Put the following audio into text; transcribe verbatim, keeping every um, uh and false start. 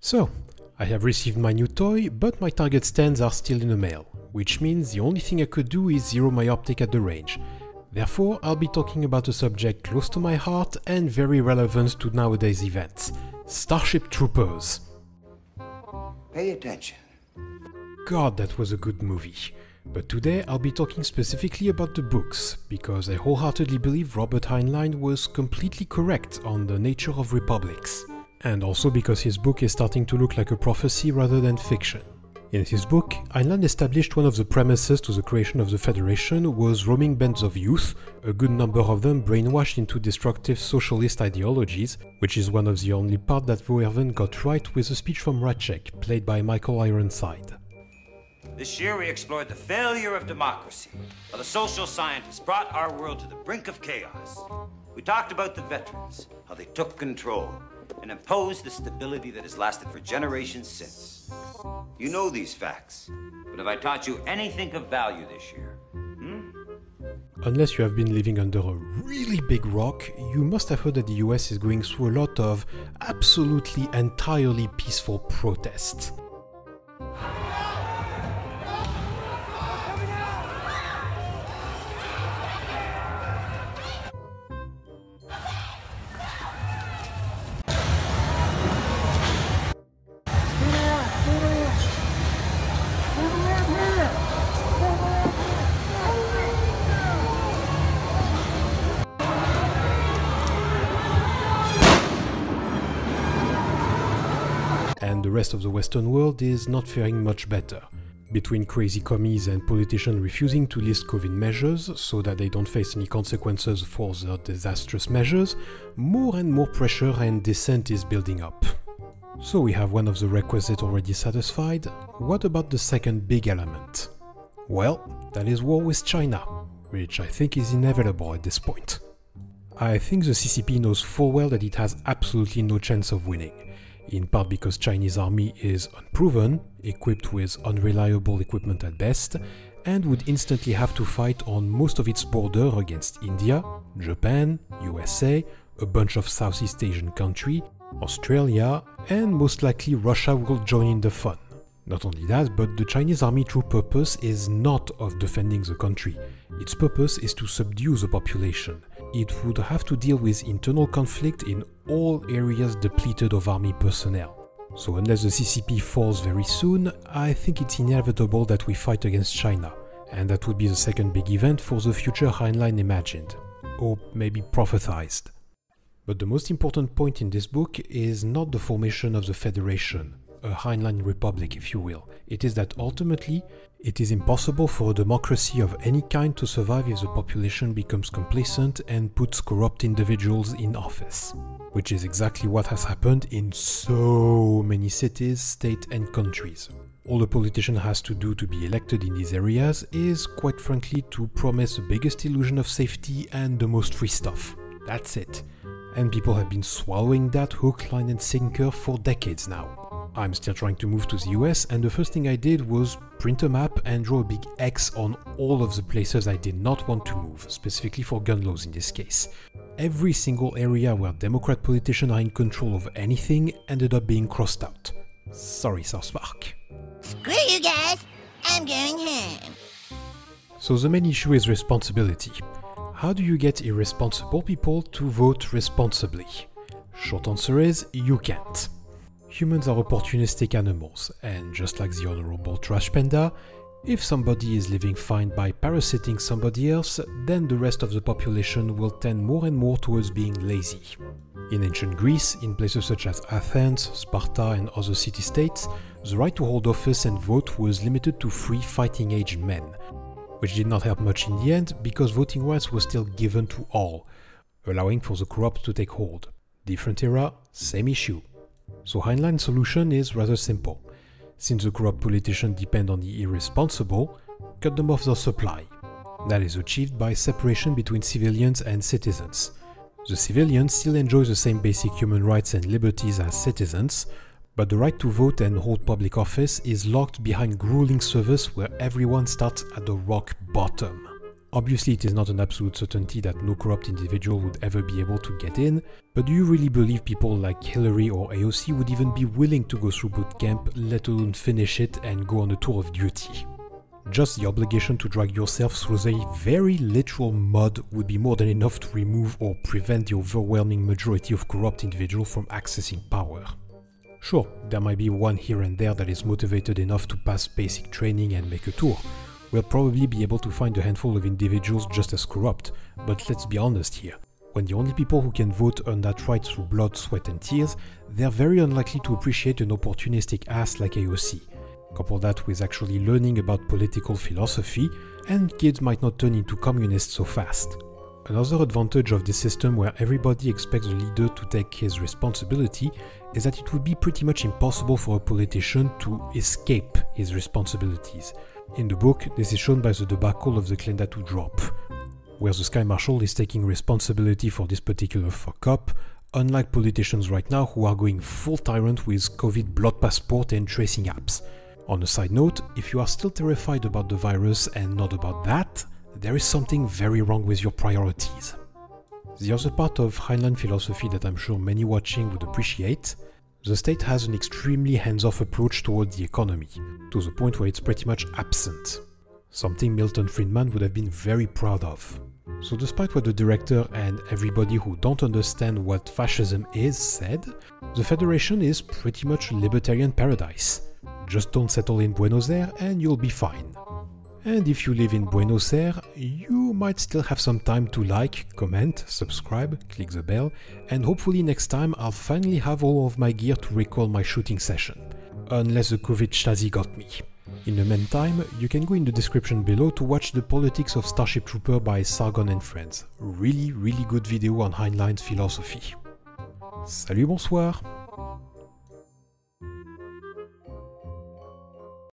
So, I have received my new toy, but my target stands are still in the mail, which means the only thing I could do is zero my optic at the range. Therefore, I'll be talking about a subject close to my heart and very relevant to nowadays events. Starship Troopers. Pay attention. God, that was a good movie. But today I'll be talking specifically about the books, because I wholeheartedly believe Robert Heinlein was completely correct on the nature of republics. And also because his book is starting to look like a prophecy rather than fiction. In his book, Heinlein established one of the premises to the creation of the Federation was roaming bands of youth, a good number of them brainwashed into destructive socialist ideologies, which is one of the only parts that Verhoeven got right with a speech from Rasczak, played by Michael Ironside. This year we explored the failure of democracy, while the social scientists brought our world to the brink of chaos. We talked about the veterans, how they took control, and impose the stability that has lasted for generations since. You know these facts, but have I taught you anything of value this year? Hmm? Unless you have been living under a really big rock, you must have heard that the U S is going through a lot of absolutely entirely peaceful protests. And the rest of the Western world is not faring much better. Between crazy commies and politicians refusing to list COVID measures so that they don't face any consequences for their disastrous measures, more and more pressure and dissent is building up. So we have one of the requisites already satisfied. What about the second big element? Well, that is war with China, which I think is inevitable at this point. I think the C C P knows full well that it has absolutely no chance of winning. In part because Chinese army is unproven, equipped with unreliable equipment at best, and would instantly have to fight on most of its border against India, Japan, U S A, a bunch of Southeast Asian countries, Australia, and most likely Russia will join in the fun. Not only that, but the Chinese army true purpose is not of defending the country. Its purpose is to subdue the population. It would have to deal with internal conflict in all areas depleted of army personnel. So unless the C C P falls very soon, I think it's inevitable that we fight against China, and that would be the second big event for the future Heinlein imagined, or maybe prophesized. But the most important point in this book is not the formation of the Federation, a Heinlein republic if you will, it is that ultimately, it is impossible for a democracy of any kind to survive if the population becomes complacent and puts corrupt individuals in office. Which is exactly what has happened in so many cities, states and countries. All a politician has to do to be elected in these areas is, quite frankly, to promise the biggest illusion of safety and the most free stuff. That's it. And people have been swallowing that hook, line and sinker for decades now. I'm still trying to move to the U S and the first thing I did was print a map and draw a big X on all of the places I did not want to move, specifically for gun laws in this case. Every single area where Democrat politicians are in control of anything ended up being crossed out. Sorry, South Park. Screw you guys, I'm going home. So the main issue is responsibility. How do you get irresponsible people to vote responsibly? Short answer is, you can't. Humans are opportunistic animals, and just like the honorable trash panda, if somebody is living fine by parasiting somebody else, then the rest of the population will tend more and more towards being lazy. In ancient Greece, in places such as Athens, Sparta and other city-states, the right to hold office and vote was limited to free fighting-age men, which did not help much in the end because voting rights were still given to all, allowing for the corrupt to take hold. Different era, same issue. So Heinlein's solution is rather simple. Since the corrupt politicians depend on the irresponsible, cut them off their supply. That is achieved by separation between civilians and citizens. The civilians still enjoy the same basic human rights and liberties as citizens, but the right to vote and hold public office is locked behind grueling service where everyone starts at the rock bottom. Obviously, it is not an absolute certainty that no corrupt individual would ever be able to get in, but do you really believe people like Hillary or A O C would even be willing to go through boot camp, let alone finish it and go on a tour of duty? Just the obligation to drag yourself through a very literal mud would be more than enough to remove or prevent the overwhelming majority of corrupt individuals from accessing power. Sure, there might be one here and there that is motivated enough to pass basic training and make a tour. We'll probably be able to find a handful of individuals just as corrupt, but let's be honest here. When the only people who can vote earn that right through blood, sweat and tears, they're very unlikely to appreciate an opportunistic ass like A O C. Couple that with actually learning about political philosophy, and kids might not turn into communists so fast. Another advantage of this system where everybody expects the leader to take his responsibility is that it would be pretty much impossible for a politician to escape his responsibilities. In the book, this is shown by the debacle of the Klendathu drop, where the Sky Marshal is taking responsibility for this particular fuck-up, unlike politicians right now who are going full tyrant with COVID blood passport and tracing apps. On a side note, if you are still terrified about the virus and not about that, there is something very wrong with your priorities. The other part of Heinlein philosophy that I'm sure many watching would appreciate, the state has an extremely hands-off approach toward the economy, to the point where it's pretty much absent. Something Milton Friedman would have been very proud of. So despite what the director and everybody who don't understand what fascism is said, the Federation is pretty much a libertarian paradise. Just don't settle in Buenos Aires and you'll be fine. And if you live in Buenos Aires, you might still have some time to like, comment, subscribe, click the bell, and hopefully next time I'll finally have all of my gear to recall my shooting session. Unless the COVID Stasi got me. In the meantime, you can go in the description below to watch The Politics of Starship Trooper by Sargon and Friends. Really, really good video on Heinlein's philosophy. Salut, bonsoir!